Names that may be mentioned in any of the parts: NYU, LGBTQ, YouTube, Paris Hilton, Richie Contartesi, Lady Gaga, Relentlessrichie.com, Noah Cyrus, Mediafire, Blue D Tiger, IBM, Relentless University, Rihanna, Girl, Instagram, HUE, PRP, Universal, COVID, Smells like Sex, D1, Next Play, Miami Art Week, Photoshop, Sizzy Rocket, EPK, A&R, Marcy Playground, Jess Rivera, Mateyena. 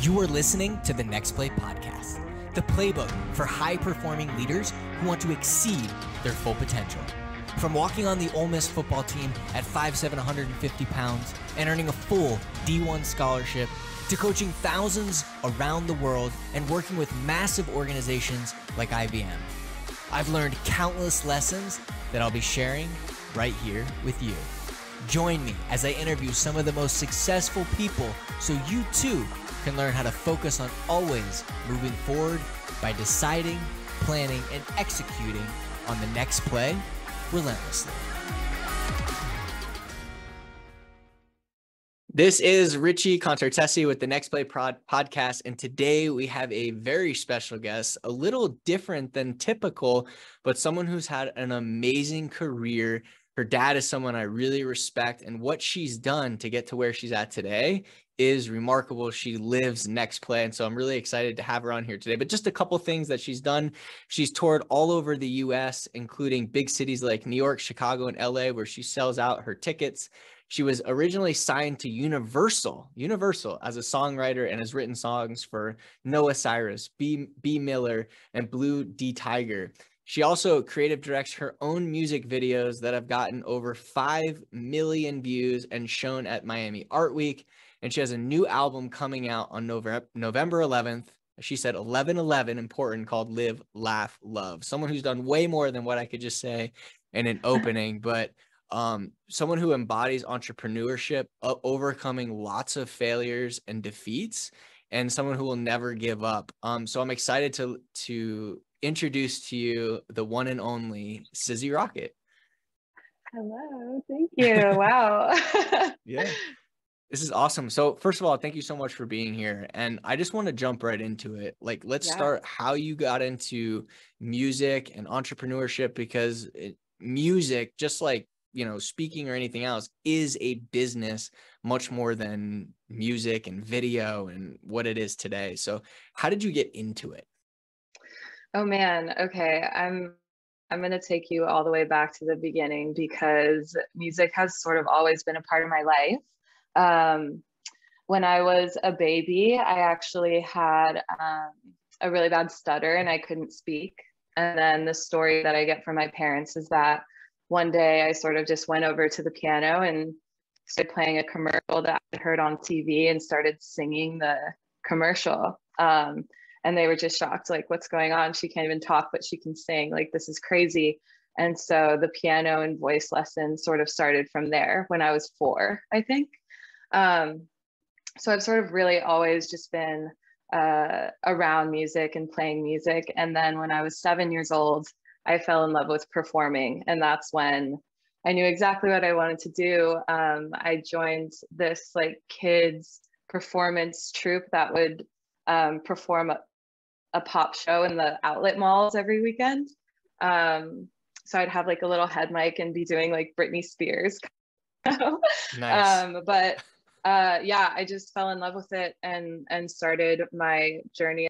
You are listening to the Next Play podcast, the playbook for high-performing leaders who want to exceed their full potential. From walking on the Ole Miss football team at 5'7", 150 pounds, and earning a full D1 scholarship, to coaching thousands around the world and working with massive organizations like IBM. I've learned countless lessons that I'll be sharing right here with you. Join me as I interview some of the most successful people so you too can learn how to focus on always moving forward by deciding, planning, and executing on the next play relentlessly. This is Richie Contartesi with the Next Play podcast, and today we have a very special guest, a little different than typical, but someone who's had an amazing career. Her dad is someone I really respect, and what she's done to get to where she's at today is remarkable. She lives Next Play, and so I'm really excited to have her on here today. But just a couple things that she's done. She's toured all over the U.S., including big cities like New York, Chicago, and L.A., where she sells out her tickets. She was originally signed to Universal as a songwriter and has written songs for Noah Cyrus, B.B. Miller, and Blue D Tiger. She also creative directs her own music videos that have gotten over 5 million views and shown at Miami Art Week. And she has a new album coming out on November 11th. She said 11/11, important, called Live, Laugh, Love. Someone who's done way more than what I could just say in an opening, but someone who embodies entrepreneurship, overcoming lots of failures and defeats, and someone who will never give up. So I'm excited to introduce to you the one and only Sizzy Rocket. Hello, thank you. Wow. Yeah, this is awesome. So first of all, thank you so much for being here. And I just want to jump right into it. Like, let's start how you got into music and entrepreneurship, because music, just like, you know, speaking or anything else, is a business much more than music and video and what it is today. So how did you get into it? Oh man. Okay. I'm going to take you all the way back to the beginning, because music has sort of always been a part of my life. When I was a baby, I actually had a really bad stutter and I couldn't speak. And then the story that I get from my parents is that one day I sort of just went over to the piano and started playing a commercial that I heard on TV and started singing the commercial. And they were just shocked, like, what's going on? She can't even talk, but she can sing. Like, this is crazy. And so the piano and voice lessons sort of started from there when I was 4, I think. So I've sort of really always just been around music and playing music. And then when I was 7 years old, I fell in love with performing, and that's when I knew exactly what I wanted to do. I joined this like kids performance troupe that would perform a pop show in the outlet malls every weekend. So I'd have like a little head mic and be doing like Britney Spears. Nice. Yeah, I just fell in love with it and started my journey.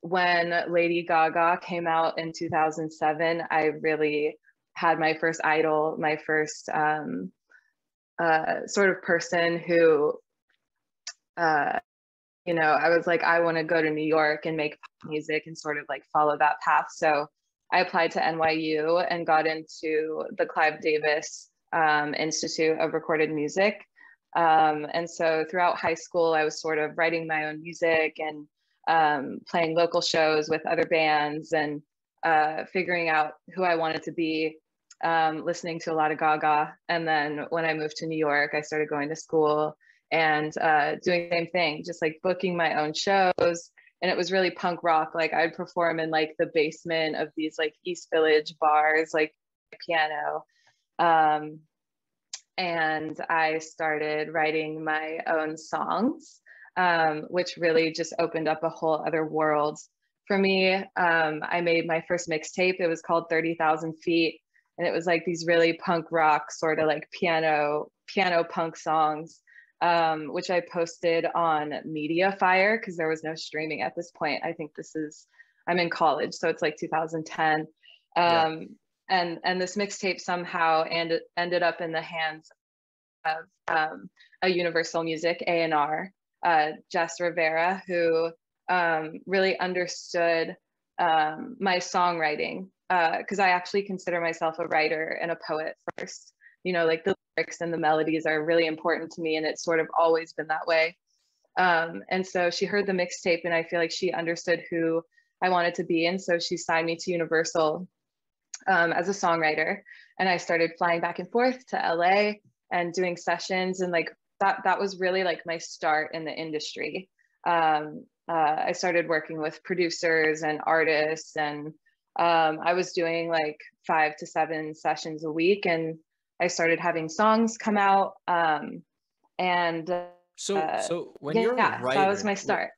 When Lady Gaga came out in 2007, I really had my first idol, my first sort of person who, you know, I was like, I want to go to New York and make pop music and sort of like follow that path. So I applied to NYU and got into the Clive Davis Institute of Recorded Music. And so throughout high school, I was sort of writing my own music and playing local shows with other bands and figuring out who I wanted to be, listening to a lot of Gaga. And then when I moved to New York, I started going to school and doing the same thing, just like booking my own shows. And it was really punk rock. Like, I'd perform in like the basement of these like East Village bars, like piano. And I started writing my own songs. Which really just opened up a whole other world for me. I made my first mixtape. It was called 30,000 Feet. And it was like these really punk rock sort of like piano punk songs, which I posted on Mediafire because there was no streaming at this point. I think I'm in college, so it's like 2010. And this mixtape somehow ended up in the hands have a Universal Music A&R, Jess Rivera, who really understood my songwriting, because I actually consider myself a writer and a poet first. You know, like the lyrics and the melodies are really important to me, and it's sort of always been that way. And so she heard the mixtape, and I feel like she understood who I wanted to be, and so she signed me to Universal as a songwriter. And I started flying back and forth to LA and doing sessions, and like that was really like my start in the industry. I started working with producers and artists, and I was doing like 5 to 7 sessions a week, and I started having songs come out. So when you're a writer, that was my start.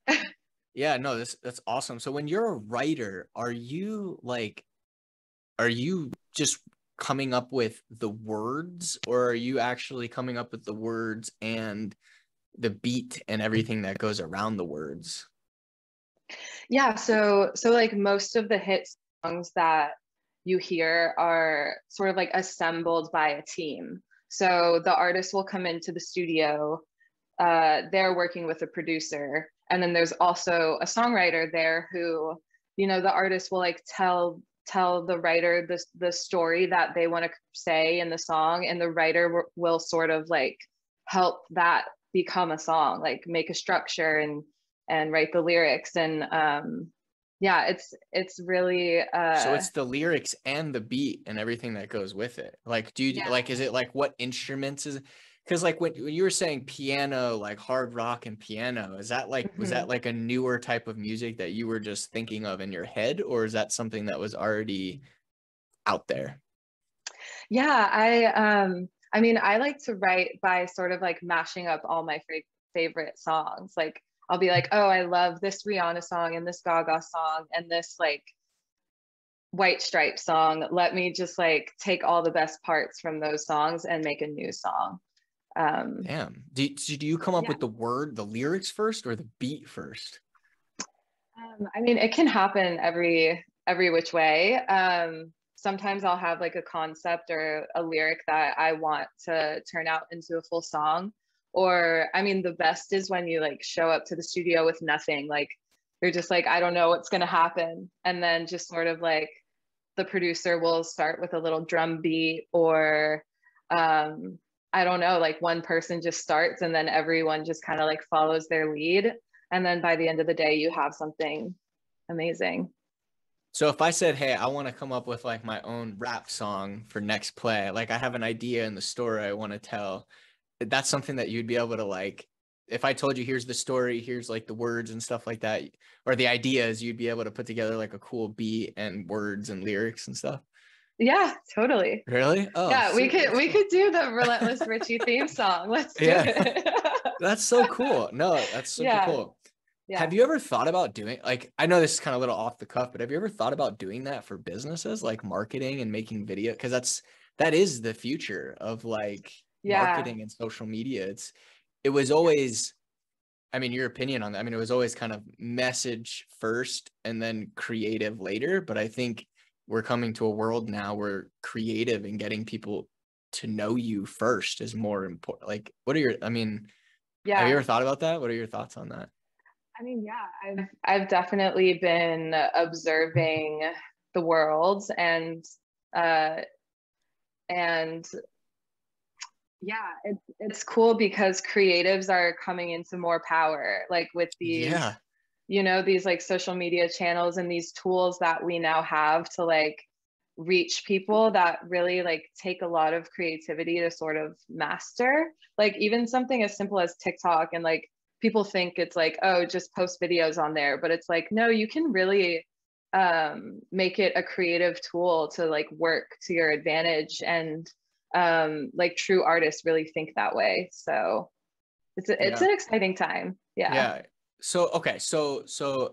Yeah, no, that's awesome. So when you're a writer, are you just coming up with the words, or are you actually coming up with the words and the beat and everything that goes around the words? Yeah, so like most of the hit songs that you hear are sort of like assembled by a team. So the artist will come into the studio, they're working with a producer, and then there's also a songwriter there who, you know, the artist will like tell the writer the story that they want to say in the song, and the writer will sort of like help that become a song, like make a structure and write the lyrics. And yeah, it's really so it's the lyrics and the beat and everything that goes with it. Like, do you like, is it like, what instruments is it? Because like when you were saying piano, like hard rock and piano, is that like, was that like a newer type of music that you were just thinking of in your head, or is that something that was already out there? Yeah, I mean, I like to write by sort of like mashing up all my favorite songs. Like I'll be like, oh, I love this Rihanna song and this Gaga song and this like White Stripes song. Let me just like take all the best parts from those songs and make a new song. Damn. Do you come up with the lyrics first or the beat first? I mean, it can happen every which way. Sometimes I'll have like a concept or a lyric that I want to turn out into a full song. Or, I mean, the best is when you like show up to the studio with nothing. Like you're just like, I don't know what's going to happen. And then just sort of like the producer will start with a little drum beat, or I don't know, like one person just starts and then everyone just kind of like follows their lead. And then by the end of the day, you have something amazing. So if I said, hey, I want to come up with like my own rap song for Next Play, like I have an idea in the story I want to tell, that's something that you'd be able to like, if I told you, here's the story, here's like the words and stuff like that, or the ideas, you'd be able to put together like a cool beat and words and lyrics and stuff. Yeah, totally. Really? Oh, yeah, super. we could do the Relentless Richie theme song. Let's do it. That's so cool. No, that's super cool. Yeah. Have you ever thought about doing, like, I know this is kind of a little off the cuff, but have you ever thought about doing that for businesses, like marketing and making video? Because that is the future of like marketing and social media. It was always, I mean, your opinion on that. I mean, it was always kind of message first and then creative later, but I think we're coming to a world now where creative and getting people to know you first is more important. Like, have you ever thought about that? What are your thoughts on that? I mean, yeah, I've definitely been observing the world, and yeah, it's cool because creatives are coming into more power, like with these, you know, these like social media channels and these tools that we now have to like reach people that really like take a lot of creativity to sort of master. Like even something as simple as TikTok, and like people think it's like, oh, just post videos on there, but it's like, no, you can really make it a creative tool to like work to your advantage, and like true artists really think that way. So it's an exciting time. Yeah. So, okay. So,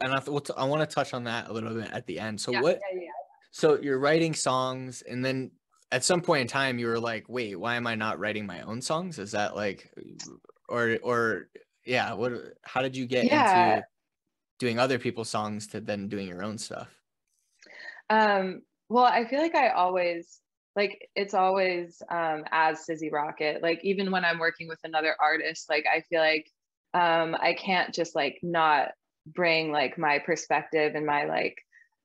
and I want to touch on that a little bit at the end. So so you're writing songs, and then at some point in time you were like, wait, why am I not writing my own songs? Is that like, how did you get into doing other people's songs to then doing your own stuff? Well, I feel like I always like, it's always as Sizzy Rocket. Like, even when I'm working with another artist, like, I feel like I can't just like not bring like my perspective and my like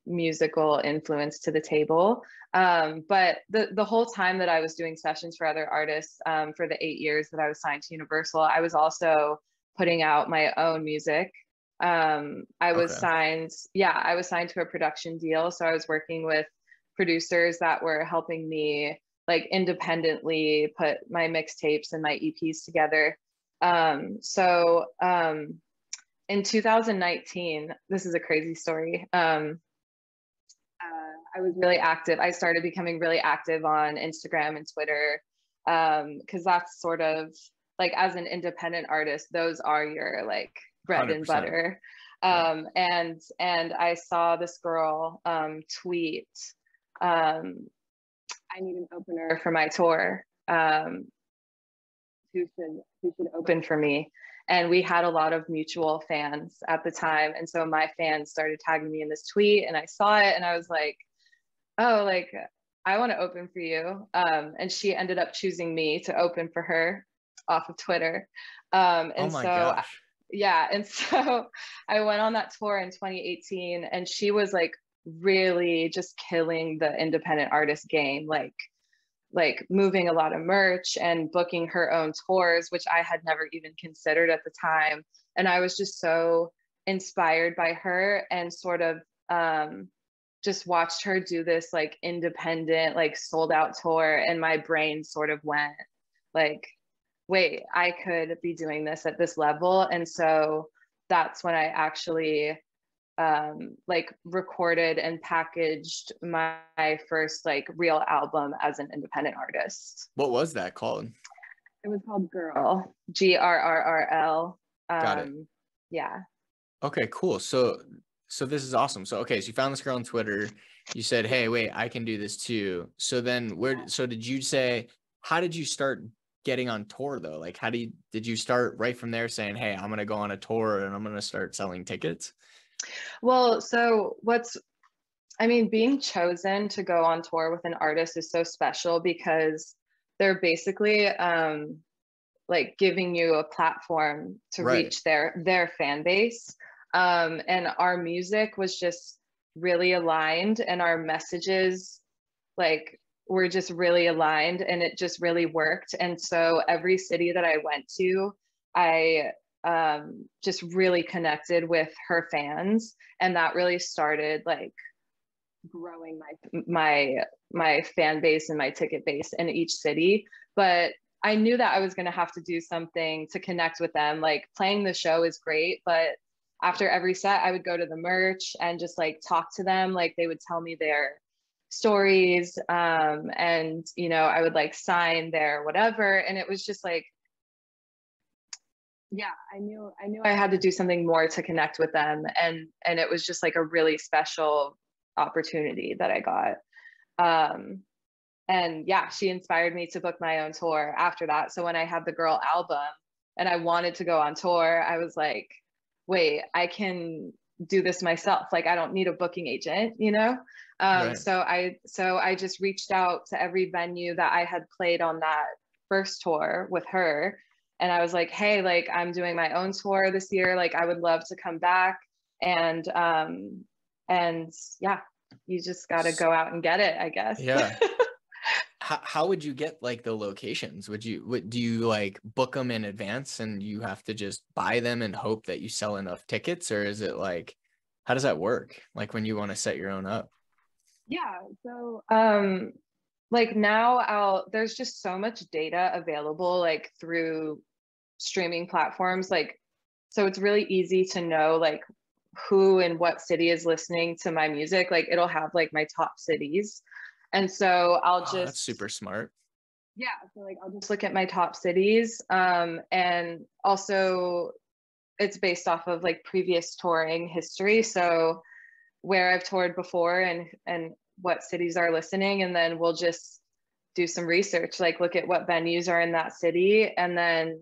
musical influence to the table. But the whole time that I was doing sessions for other artists, for the 8 years that I was signed to Universal, I was also putting out my own music. I was signed to a production deal. So I was working with producers that were helping me like independently put my mixtapes and my EPs together. In 2019, this is a crazy story. I was really active. I started becoming really active on Instagram and Twitter, because that's sort of like, as an independent artist, those are your like bread 100%. And butter. And I saw this girl tweet, I need an opener for my tour. Who should open for me? And we had a lot of mutual fans at the time. And so my fans started tagging me in this tweet, and I saw it and I was like, oh, like, I want to open for you. And she ended up choosing me to open for her off of Twitter. And so I went on that tour in 2018, and she was like really just killing the independent artist game. Like moving a lot of merch and booking her own tours, which I had never even considered at the time. And I was just so inspired by her, and sort of just watched her do this like independent, like sold out tour. And my brain sort of went like, wait, I could be doing this at this level. And so that's when I actually like recorded and packaged my first like real album as an independent artist. What was that called? It was called Girl, Grrrl. Got it. Yeah. Okay, cool. So this is awesome. So you found this girl on Twitter. You said, hey, wait, I can do this too. So then how did you start getting on tour though? Like, did you start right from there saying, hey, I'm going to go on a tour and I'm going to start selling tickets? Well, so being chosen to go on tour with an artist is so special, because they're basically like giving you a platform to reach their fan base. And our music was just really aligned, and our messages like were just really aligned, and it just really worked. And so every city that I went to, I just really connected with her fans, and that really started like growing my fan base and my ticket base in each city. But I knew that I was going to have to do something to connect with them. Like, playing the show is great, but after every set I would go to the merch and just like talk to them. Like, they would tell me their stories, and you know, I would like sign their whatever, and it was just like, yeah, I knew I had to do something more to connect with them. And it was just like a really special opportunity that I got. And yeah, she inspired me to book my own tour after that. So when I had the Girl album and I wanted to go on tour, I was like, wait, I can do this myself. Like, I don't need a booking agent, you know? So I just reached out to every venue that I had played on that first tour with her. And I was like, hey, like, I'm doing my own tour this year. Like, I would love to come back. And yeah, you just got to go out and get it, I guess. Yeah. How would you get like the locations? Do you like book them in advance and you have to just buy them and hope that you sell enough tickets? Or is it like, how does that work? Like, when you want to set your own up? Yeah. So, like, now there's just so much data available, like through streaming platforms, like, so it's really easy to know like who and what city is listening to my music. Like, it'll have like my top cities, and so I'll that's super smart. Yeah, so like I'll just look at my top cities, and also it's based off of like previous touring history, so where I've toured before and what cities are listening, and then we'll just do some research, like look at what venues are in that city, and then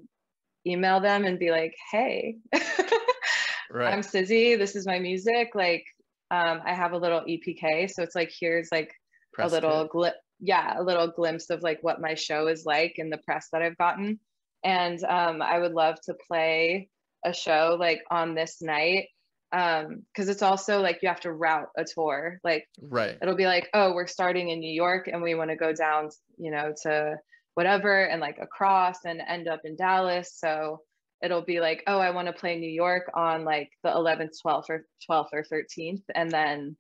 email them and be like, hey, right, I'm Sizzy, this is my music, like I have a little EPK, so it's like, here's like a little yeah, a little glimpse of like what my show is like and the press that I've gotten. And I would love to play a show like on this night, because it's also like you have to route a tour, like right, it'll be like, oh, we're starting in New York and we want to go down, you know, to whatever and like across and end up in Dallas. So it'll be like, oh, I want to play New York on like the 11th, 12th or 13th, and then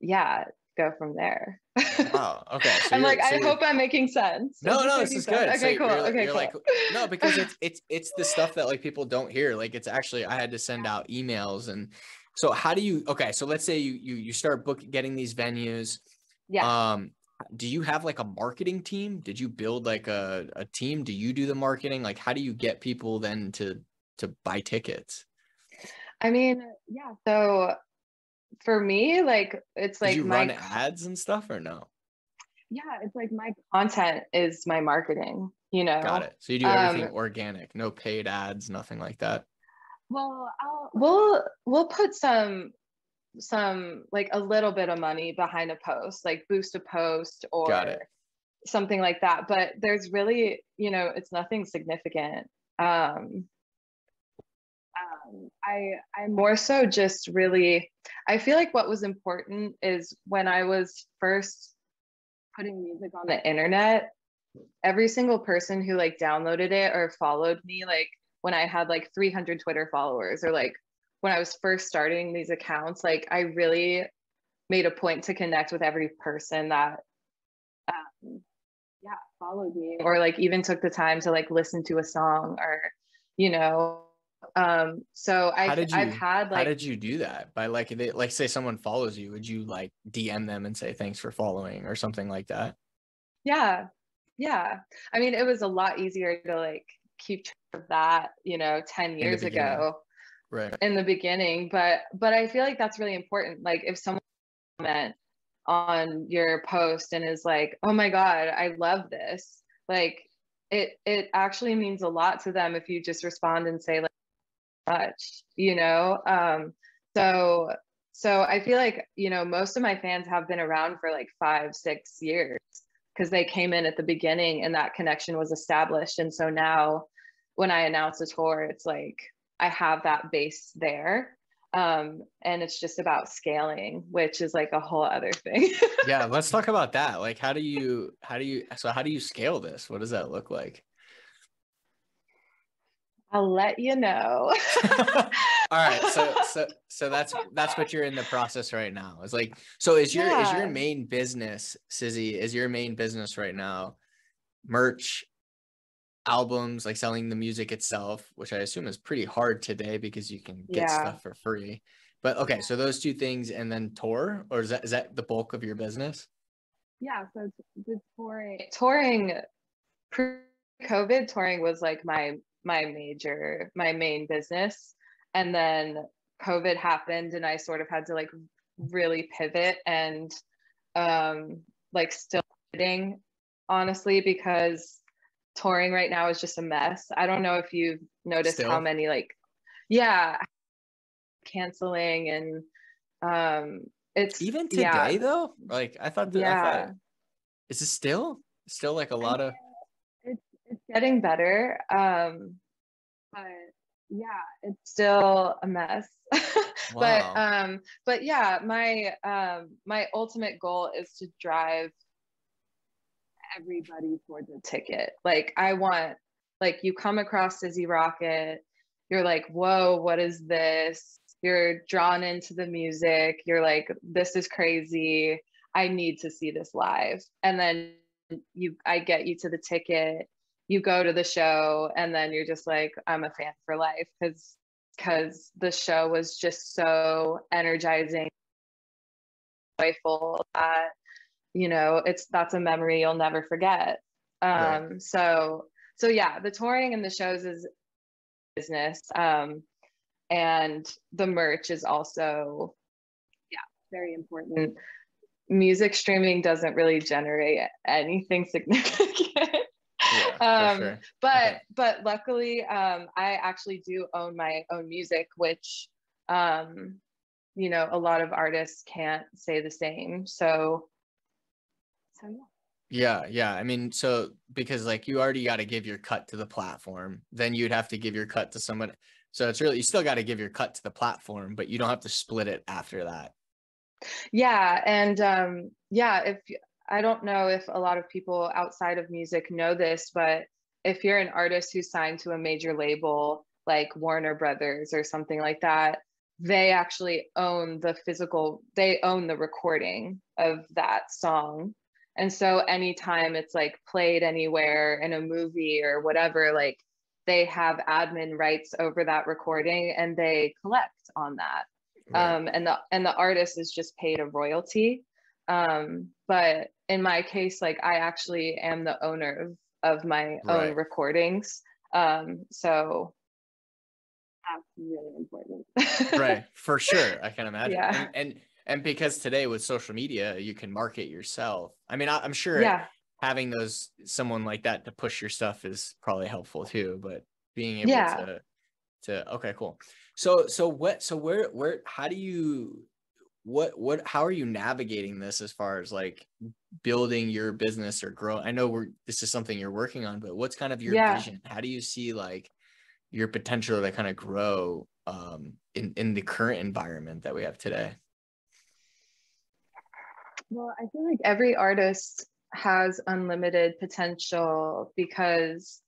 yeah, go from there. Oh, okay. So I'm like, so I hope I'm making sense. No, this is good. Okay, so cool. You're cool. Like, no, because it's the stuff that like people don't hear. Like it's actually, I had to send out emails. And so how do you, okay, so let's say you start getting these venues. Yeah. Do you have like a marketing team? Did you build like a team? Do you do the marketing? Like, how do you get people then to buy tickets? I mean, yeah. So for me, like, it's like, run ads and stuff or no? Yeah. It's like my content is my marketing, you know? Got it. So you do everything organic, no paid ads, nothing like that. Well, we'll put some like a little bit of money behind a post, like boost a post or something like that, but there's really, you know, it's nothing significant. I more so just really, I feel like what was important is when I was first putting music on the internet, every single person who like downloaded it or followed me, like when I had like 300 Twitter followers or like when I was first starting these accounts, like I really made a point to connect with every person that followed me or like even took the time to like listen to a song or, you know, so how did you do that? By like, like say someone follows you, would you like DM them and say, thanks for following or something like that? Yeah. I mean, it was a lot easier to like keep track of that, you know, 10 years ago. Right. In the beginning, but I feel like that's really important. Like if someone comment on your post and is like, oh my God, I love this. Like it actually means a lot to them if you just respond and say like much, you know? So I feel like, you know, most of my fans have been around for like 5-6 years because they came in at the beginning and that connection was established. And so now when I announce a tour, it's like, I have that base there. And it's just about scaling, which is like a whole other thing. Yeah. Let's talk about that. Like, how do you scale this? What does that look like? I'll let you know. All right. So that's what you're in the process right now. It's like, so is your main business, Sizzy, is your main business right now merch, albums, like selling the music itself, which I assume is pretty hard today because you can get stuff for free, but okay, so those two things and then tour, or is that the bulk of your business? Yeah, so the touring pre-COVID touring was like my main business, and then COVID happened and I sort of had to like really pivot and like still pivoting, honestly, because touring right now is just a mess. I don't know if you've noticed how many like canceling and it's even today though, like I thought that I thought, is it still like a lot of it's getting better, but yeah, it's still a mess. Wow. But yeah, my ultimate goal is to drive everybody towards a ticket. Like I want, like you come across Sizzy Rocket, you're like, whoa, what is this? You're drawn into the music. You're like, this is crazy. I need to see this live. And then I get you to the ticket, you go to the show, and then you're just like, I'm a fan for life because the show was just so energizing, joyful, that you know, that's a memory you'll never forget. Right. So yeah, the touring and the shows is business. And the merch is also, very important. Music streaming doesn't really generate anything significant. Yeah, for sure. But luckily, I actually do own my own music, which, you know, a lot of artists can't say the same. So yeah. Yeah. I mean, so because like you already got to give your cut to the platform, then you'd have to give your cut to someone. So it's really, you still got to give your cut to the platform, but you don't have to split it after that. Yeah. And if I don't know if a lot of people outside of music know this, but if you're an artist who's signed to a major label like Warner Brothers or something like that, they actually own the physical, they own the recording of that song. And so anytime it's like played anywhere in a movie or whatever, like they have admin rights over that recording and they collect on that. Right. And the artist is just paid a royalty. But in my case, like I actually am the owner of my own recordings. So that's really important. Right, for sure. I can imagine. Yeah. And because today with social media, you can market yourself. I mean, I'm sure having someone like that to push your stuff is probably helpful too, but being able to okay, cool. How are you navigating this as far as like building your business or grow? I know this is something you're working on, but what's kind of your vision? How do you see like your potential to kind of grow in the current environment that we have today? Well, I feel like every artist has unlimited potential because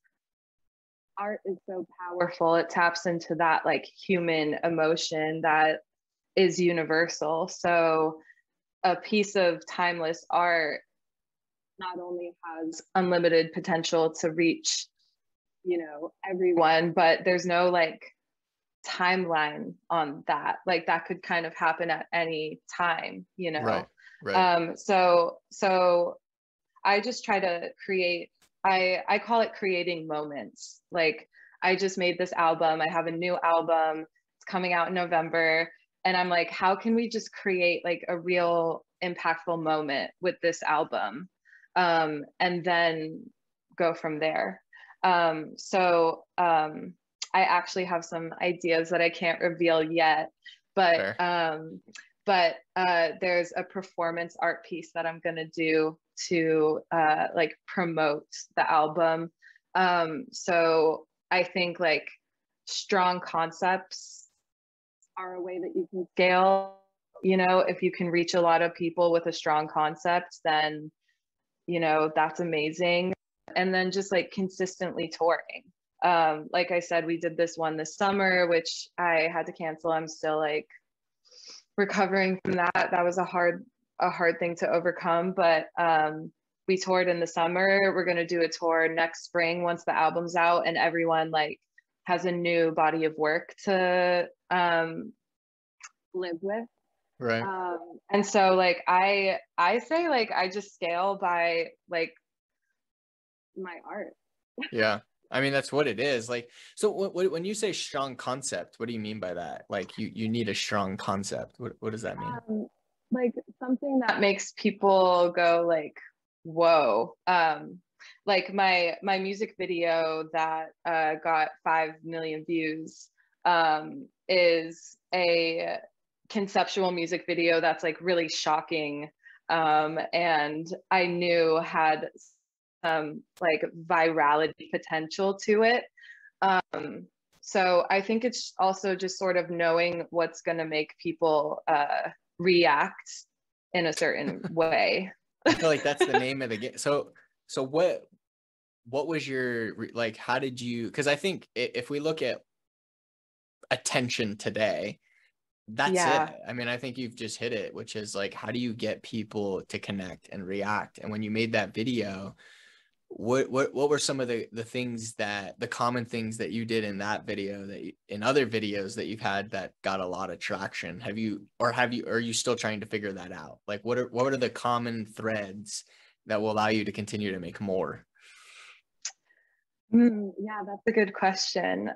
art is so powerful. It taps into that like human emotion that is universal. So a piece of timeless art not only has unlimited potential to reach, you know, everyone, but there's no like timeline on that. Like that could kind of happen at any time, you know? Right. So I just try to create, I call it creating moments. Like I just made this album. I have a new album. It's coming out in November. And I'm like, how can we just create like a real impactful moment with this album? And then go from there. So I actually have some ideas that I can't reveal yet, but there's a performance art piece that I'm gonna do to like promote the album. So I think like strong concepts are a way that you can scale. You know, if you can reach a lot of people with a strong concept, then you know that's amazing. And then just like consistently touring. Like I said, we did this one this summer, which I had to cancel. I'm still like recovering from that. That was a hard thing to overcome, but we toured in the summer. We're going to do a tour next spring once the album's out and everyone like has a new body of work to live with. Right. And so like I say like I just scale by like my art. Yeah. I mean, that's what it is. Like, so when you say strong concept, what do you mean by that? Like you need a strong concept. What does that mean? Like something that makes people go like, whoa. Like my music video that got 5 million views is a conceptual music video that's like really shocking. And I knew had like virality potential to it. So I think it's also just sort of knowing what's going to make people react in a certain way. I feel like that's the name of the game. So what was your, like, how did you, 'cause I think if we look at attention today, that's it. I mean, I think you've just hit it, which is like, how do you get people to connect and react? And when you made that video, what were some of the things that, the common things that you did in that video that you, in other videos that you've had that got a lot of traction? Are you still trying to figure that out? Like what are the common threads that will allow you to continue to make more? Yeah, that's a good question.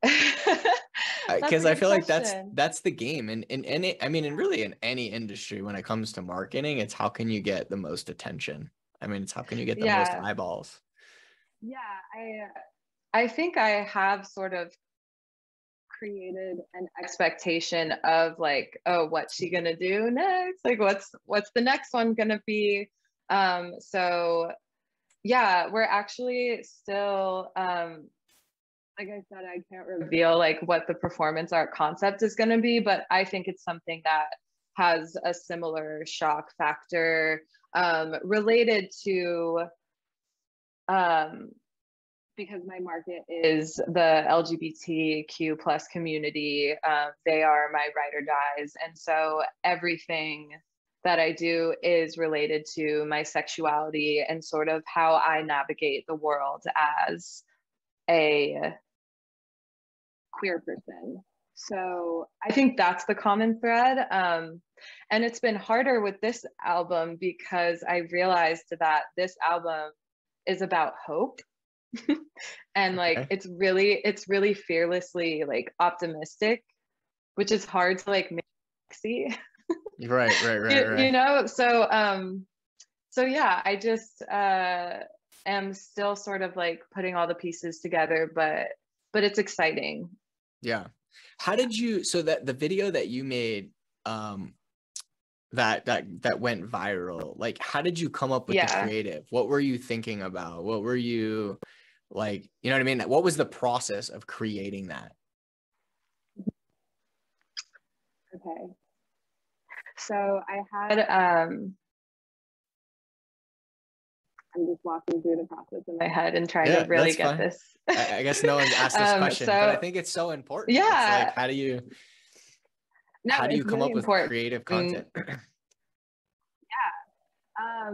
Because I feel like that's the game in any industry when it comes to marketing. It's how can you get the most attention? I mean, it's how can you get the most eyeballs? Yeah, I think I have sort of created an expectation of like, oh, what's she gonna do next? Like, what's the next one gonna be? So yeah, we're actually still, like I said, I can't reveal like what the performance art concept is gonna be, but I think it's something that has a similar shock factor related to, because my market is the LGBTQ plus community. They are my ride or dies. And so everything that I do is related to my sexuality and sort of how I navigate the world as a queer person. So I think that's the common thread. And it's been harder with this album because I realized that this album is about hope. And like, okay, it's really fearlessly like optimistic, which is hard to like make sexy. right. You know, so yeah, I just am still sort of like putting all the pieces together, but it's exciting. Yeah. How did you, so that the video that you made that went viral, like how did you come up with the creative? What were you thinking about? What were you like, you know what I mean? What was the process of creating that? Okay. So I had, I'm just walking through the process in my head and trying to really get this. I guess no one's asked this question, but I think it's so important. Yeah. It's like, how do you come up with creative content?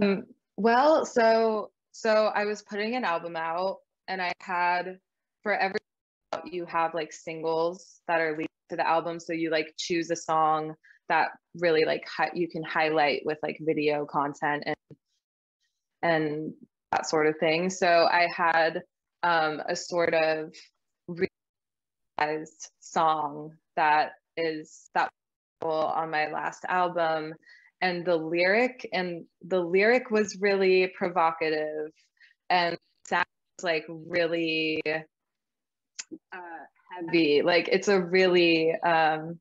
Yeah. Well, so I was putting an album out, and I had, for every, you have like singles that are leading to the album. So you like choose a song that really like you can highlight with like video content and that sort of thing. So I had a sort of realized song that is that on my last album, and the lyric was really provocative and sounds like really heavy, like it's a really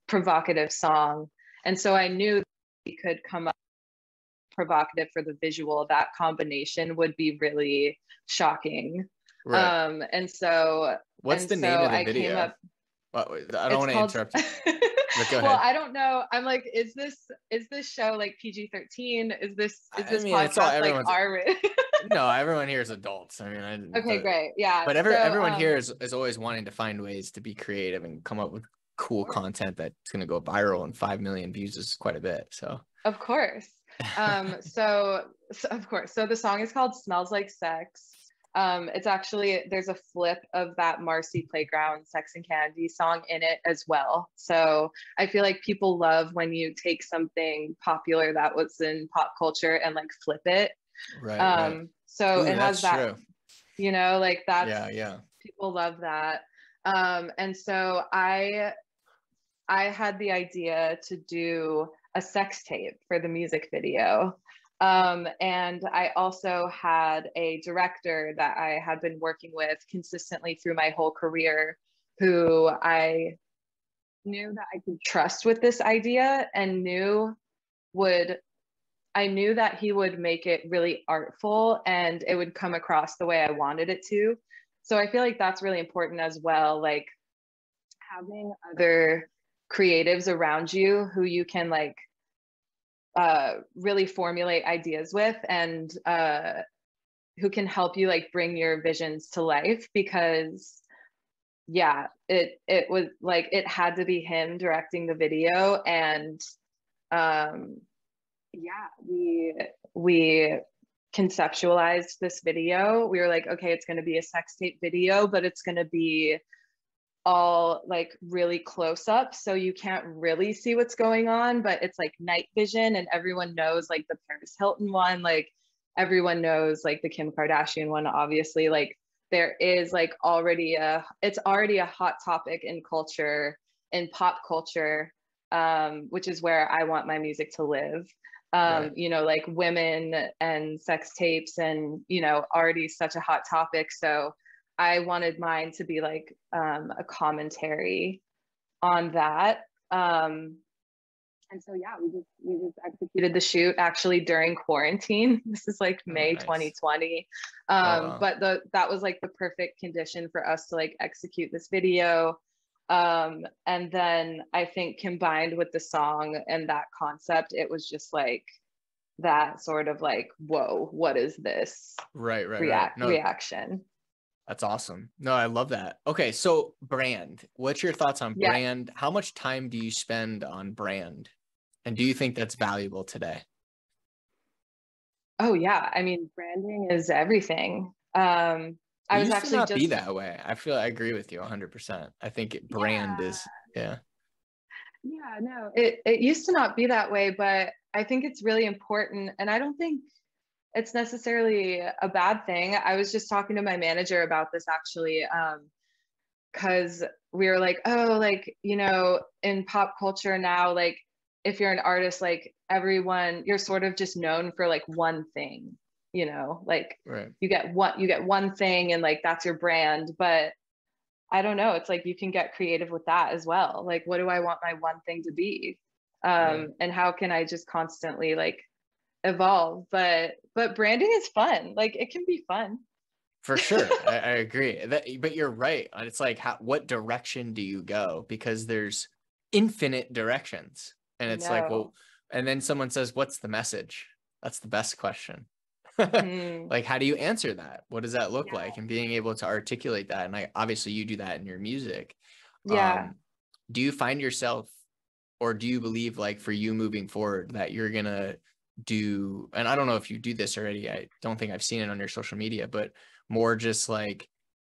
provocative song. And so I knew we could come up provocative for the visual, that combination would be really shocking. Right. And so what's the name of the video? I don't want to interrupt you. But go ahead. Well, I don't know. I'm like, is this show like PG-13? Is this podcast like R? No, everyone here is adults. I mean, great. Yeah. But everyone here is always wanting to find ways to be creative and come up with cool content that's going to go viral, and 5 million views is quite a bit. So of course. So the song is called Smells Like Sex. It's actually, there's a flip of that Marcy Playground Sex and Candy song in it as well. So I feel like people love when you take something popular that was in pop culture and like flip it. Right. So ooh, it has that, true, you know, like that's, yeah. People love that. And so I had the idea to do a sex tape for the music video. And I also had a director that I had been working with consistently through my whole career, who I knew that I could trust with this idea, and I knew that he would make it really artful and it would come across the way I wanted it to. So I feel like that's really important as well, like having other creatives around you who you can like really formulate ideas with, and who can help you like bring your visions to life, because it was like, it had to be him directing the video. And we conceptualized this video. We were like, okay, it's going to be a sex tape video, but it's going to be all like really close up, so you can't really see what's going on, but it's like night vision, and everyone knows like the Paris Hilton one, like everyone knows like the Kim Kardashian one, obviously, like there is like it's already a hot topic in culture, in pop culture, which is where I want my music to live. Right. You know, like women and sex tapes, and you know, already such a hot topic. So I wanted mine to be like a commentary on that. And so, yeah, we just executed the shoot actually during quarantine. This is like May 2020. But that was like the perfect condition for us to like execute this video. And then I think combined with the song and that concept, it was just like that sort of like, whoa, what is this? Reaction. That's awesome. No, I love that. Okay. So brand, what's your thoughts on brand? How much time do you spend on brand? And do you think that's valuable today? Oh yeah. I mean, branding is everything. I was actually just be that way. I feel I agree with you 100%. I think brand is, yeah, no, it used to not be that way, but I think it's really important. And I don't think it's necessarily a bad thing. I was just talking to my manager about this actually, because we were like, oh, like, you know, in pop culture now, like if you're an artist, like everyone, you're sort of just known for like one thing, you know, like you get one thing and like that's your brand. But I don't know, it's like you can get creative with that as well. Like, what do I want my one thing to be? And how can I just constantly like evolve? But branding is fun. Like it can be fun. For sure. I agree. But you're right. It's like, what direction do you go? Because there's infinite directions. And it's like, well, and then someone says, what's the message? That's the best question. Like, how do you answer that? What does that look like? And being able to articulate that. And obviously you do that in your music. Do you find yourself, or do you believe like for you moving forward that you're going to do, and I don't know if you do this already, I don't think I've seen it on your social media, but more just like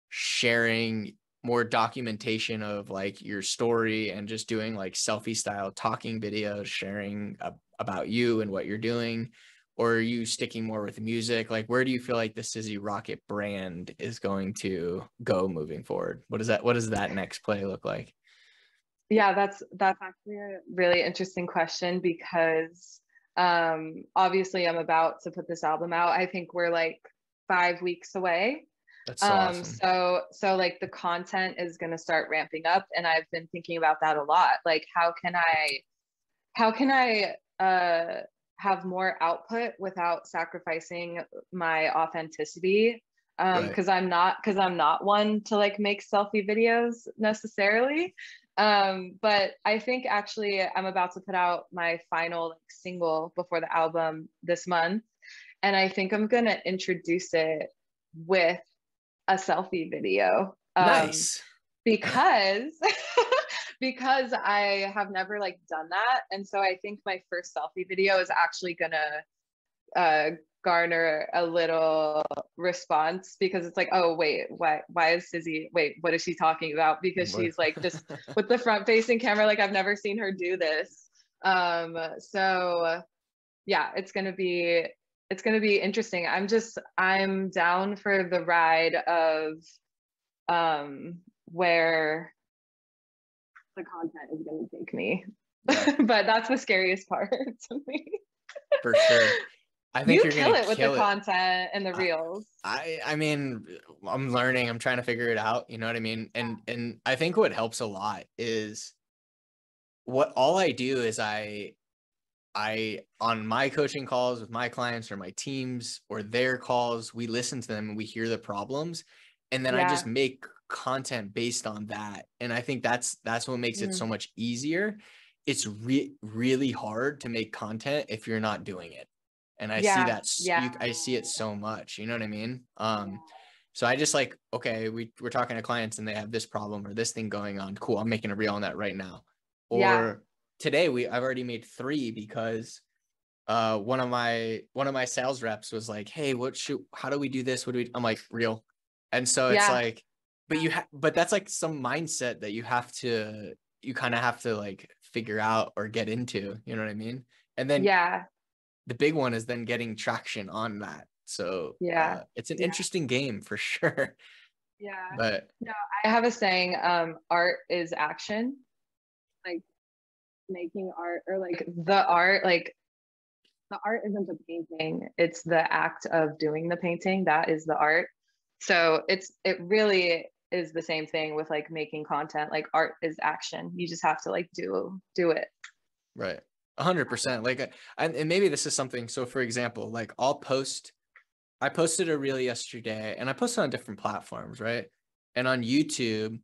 sharing more documentation of like your story and just doing like selfie style talking videos, sharing about you and what you're doing? Or are you sticking more with the music? Like, where do you feel like the Sizzy Rocket brand is going to go moving forward? What does that next play look like? Yeah, that's actually a really interesting question because obviously I'm about to put this album out. I think we're like 5 weeks away. That's so awesome. So like the content is going to start ramping up, and I've been thinking about that a lot. Like, how can I have more output without sacrificing my authenticity? Because I'm not one to like make selfie videos necessarily. But I think actually I'm about to put out my final like single before the album this month. And I think I'm going to introduce it with a selfie video. Nice. Because I have never like done that. And so I think my first selfie video is actually going to garner a little response, because it's like, oh wait, why is Sizzy, wait, what is she talking about? Because she's like just with the front facing camera, like I've never seen her do this. So yeah, it's gonna be interesting. I'm down for the ride of where the content is gonna take me. But that's the scariest part to me. For sure. I think you're gonna kill it with the content and the reels. I mean, I'm learning. I'm trying to figure it out. You know what I mean? And I think what helps a lot is what all I do is I on my coaching calls with my clients or my teams or their calls, we listen to them and we hear the problems, and then I just make content based on that. And I think that's what makes it so much easier. It's really hard to make content if you're not doing it. And I see that, I see it so much, you know what I mean? So I just like, okay, we're talking to clients and they have this problem or this thing going on. Cool. I'm making a reel on that right now. Or today I've already made 3 because, one of my sales reps was like, hey, how do we do this? I'm like, reel. And so it's like, but that's like some mindset that you kind of have to like figure out or get into, you know what I mean? And then the big one is then getting traction on that. So it's an interesting game for sure. Yeah. But no, I have a saying, art is action. Like making art, or like the art isn't the painting. It's the act of doing the painting. That is the art. So it really is the same thing with like making content. Like art is action. You just have to like do it. Right. 100%. Like, and maybe this is something. So for example, like I'll post, I posted a reel yesterday and I posted on different platforms. Right. And on YouTube,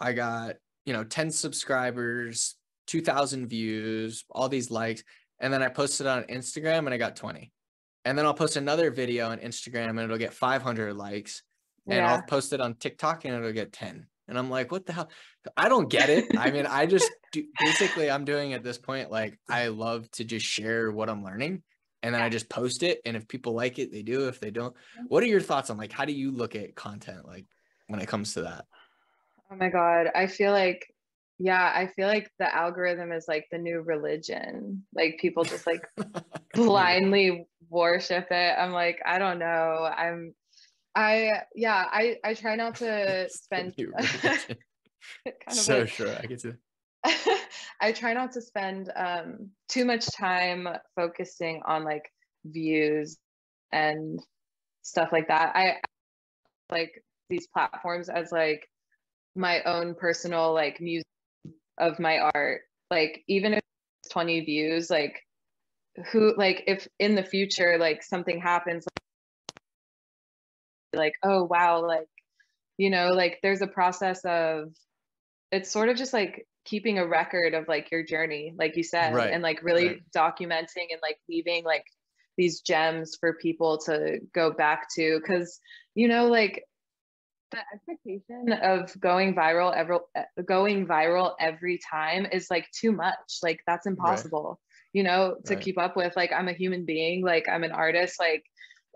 I got, you know, 10 subscribers, 2,000 views, all these likes. And then I posted on Instagram and I got 20. And then I'll post another video on Instagram and it'll get 500 likes. And yeah. I'll post it on TikTok and it'll get 10. And I'm like, what the hell? I don't get it. I mean, I just do, basically I'm doing at this point, like I love to just share what I'm learning. And then I just post it. And if people like it, they do. If they don't, what are your thoughts on like, how do you look at content? Like when it comes to that? Oh my God. I feel like, yeah, I feel like the algorithm is like the new religion. Like people just like blindly worship it. I'm like, I don't know. I try not to spend kind of so like, sure. I get to I try not to spend too much time focusing on like views and stuff like that. I like these platforms as like my own personal like music of my art. Like even if it's 20 views, like who, like if in the future like something happens, like oh wow, like you know, like there's a process of, it's sort of just like keeping a record of like your journey, like you said, right, and like really right. documenting and like leaving like these gems for people to go back to, because you know, like the expectation of going viral every time is like too much. Like that's impossible, right. you know, to right. keep up with. Like I'm a human being, like I'm an artist, like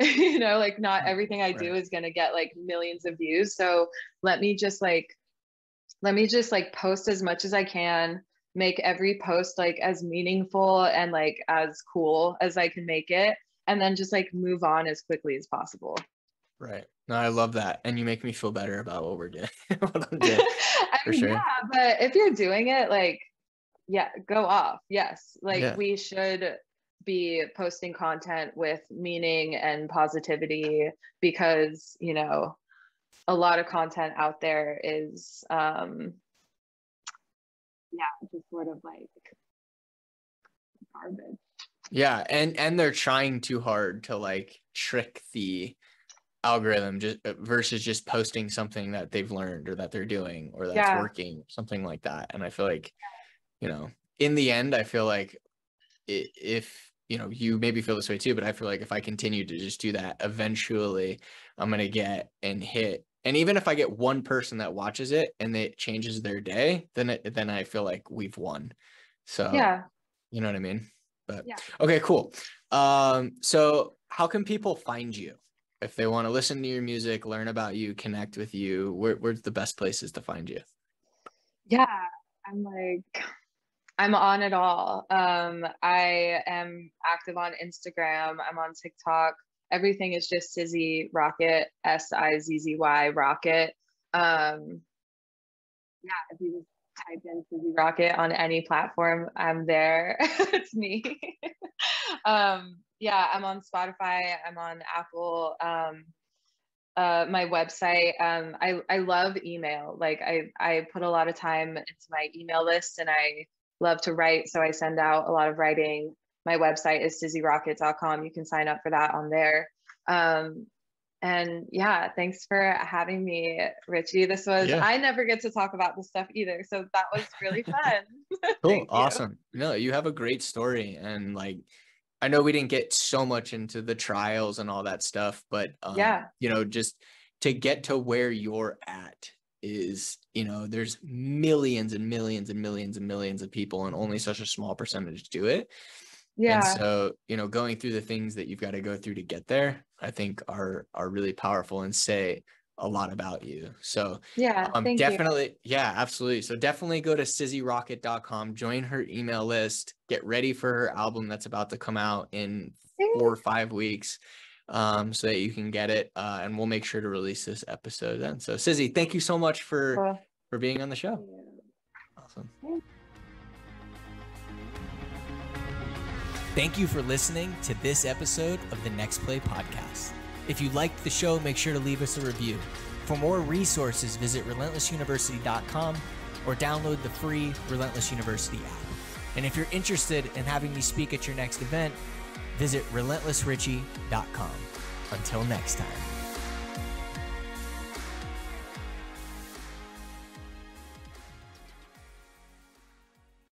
you know, like not everything I do right. is gonna get like millions of views. So let me just like post as much as I can, make every post like as meaningful and like as cool as I can make it, and then just like move on as quickly as possible. Right. No, I love that. And you make me feel better about what we're doing. What I'm doing. I mean, sure. Yeah, but if you're doing it, like, yeah, go off. Yes. Like yeah. we should be posting content with meaning and positivity, because, you know, a lot of content out there is, yeah, just sort of like garbage. Yeah. And they're trying too hard to like trick the algorithm, just versus just posting something that they've learned or that they're doing or that's yeah. working, something like that. And I feel like, you know, in the end, I feel like if, you know, you maybe feel this way too, but I feel like if I continue to just do that, eventually I'm going to get and hit. And even if I get one person that watches it and it changes their day, then I feel like we've won. So, yeah, you know what I mean? But yeah. Okay, cool. So how can people find you? If they want to listen to your music, learn about you, connect with you, where's the best places to find you? Yeah, I'm on it all. I am active on Instagram. I'm on TikTok. Everything is just Sizzy Rocket, S-I-Z-Z-Y Rocket. Yeah, if you just type in Sizzy Rocket on any platform, I'm there. It's me. Yeah, I'm on Spotify, I'm on Apple, my website. I love email. Like I put a lot of time into my email list and I love to write. So I send out a lot of writing. My website is SizzyRocket.com. You can sign up for that on there. And yeah, thanks for having me, Richie. This was, yeah. I never get to talk about this stuff either. So that was really fun. Cool, awesome. You. No, you have a great story, and like, I know we didn't get so much into the trials and all that stuff, but, yeah. you know, just to get to where you're at is, you know, there's millions and millions and millions and millions of people and only such a small percentage do it. Yeah. And so, you know, going through the things that you've got to go through to get there, I think are really powerful and say a lot about you. So yeah, definitely. You. Yeah, absolutely. So definitely go to SizzyRocket.com, join her email list, get ready for her album that's about to come out in 4 or 5 weeks, so that you can get it. And we'll make sure to release this episode then. So Sizzy, thank you so much for being on the show. Awesome. Thank you for listening to this episode of the Next Play podcast. If you liked the show, make sure to leave us a review. For more resources, visit relentlessuniversity.com or download the free Relentless University app. And if you're interested in having me speak at your next event, visit relentlessrichie.com. Until next time.